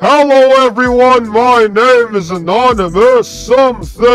Hello everyone, my name is Anonymous Something,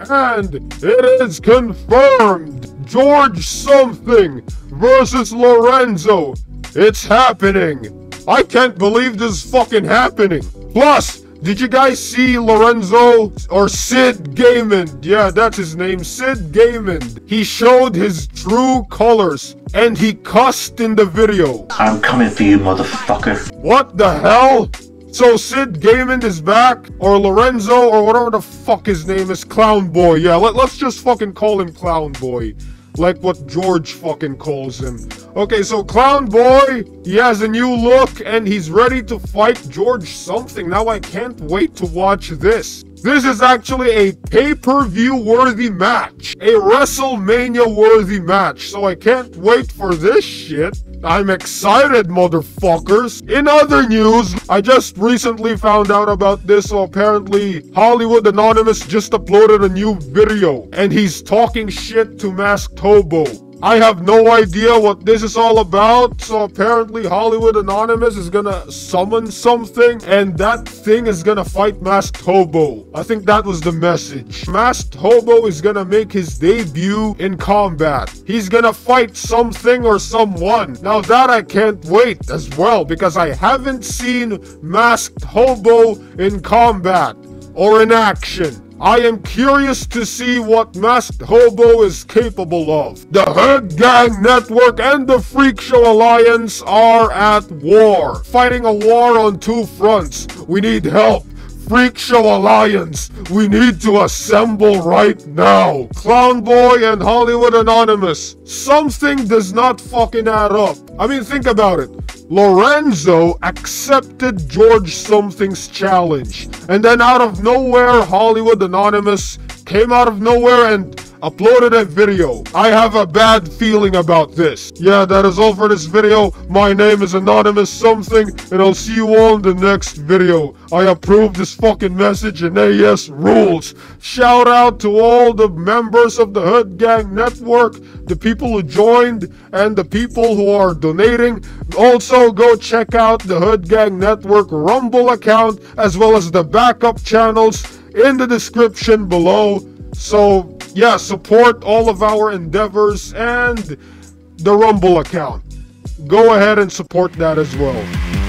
and it is confirmed, George Something versus Lorenzo. It's happening. I can't believe this is fucking happening. Plus, did you guys see Lorenzo, or Sid Raymond? Yeah, that's his name, Sid Raymond. He showed his true colors, and he cussed in the video. I'm coming for you, motherfucker. What the hell? So Sid Raymond is back, or Lorenzo, or whatever the fuck his name is, Clown Boy. Yeah, let's just fucking call him Clown Boy, like what George fucking calls him. Okay, so Clown Boy, he has a new look and he's ready to fight George Something. Now I can't wait to watch this. This is actually a pay-per-view worthy match, a WrestleMania worthy match, so I can't wait for this shit. I'm excited, motherfuckers. In other news, I just recently found out about this, so apparently Hollywood Anonymous just uploaded a new video and he's talking shit to Masked Hobo. I have no idea what this is all about, so apparently Hollywood Anonymous is gonna summon something and that thing is gonna fight Masked Hobo. I think that was the message. Masked Hobo is gonna make his debut in combat. He's gonna fight something or someone. Now that I can't wait as well, because I haven't seen Masked Hobo in combat or in action. I am curious to see what Masked Hobo is capable of. The Hood Gang Network and the Freak Show Alliance are at war. Fighting a war on two fronts. We need help. Freak Show Alliance, we need to assemble right now. Clown Boy and Hollywood Anonymous. Something does not fucking add up. I mean, think about it. Lorenzo accepted George Something's challenge. And then out of nowhere, Hollywood Anonymous came out of nowhere and uploaded a video. I have a bad feeling about this. Yeah, that is all for this video. My name is Anonymous Something, and I'll see you all in the next video. I approve this fucking message, and AES rules. Shout out to all the members of the Hood Gang Network, the people who joined, and the people who are donating. Also, go check out the Hood Gang Network Rumble account, as well as the backup channels in the description below. So, yeah, support all of our endeavors and the Rumble account. Go ahead and support that as well.